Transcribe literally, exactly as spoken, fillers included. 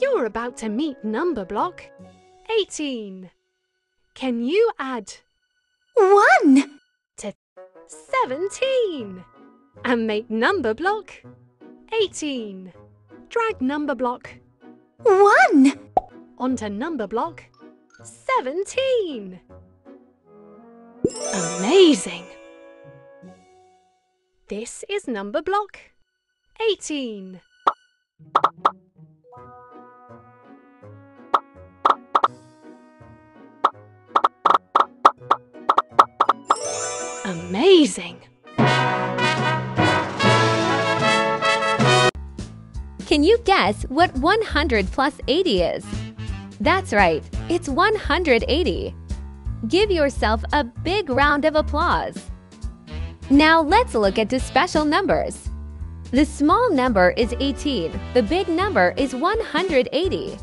You're about to meet number block eighteen. Can you add one to seventeen and make number block eighteen? Drag number block one onto number block seventeen. Amazing! This is number block eighteen. Amazing! Can you guess what one hundred plus eighty is? That's right, it's one hundred eighty. Give yourself a big round of applause. Now let's look at the special numbers. The small number is eighteen, the big number is one hundred eighty.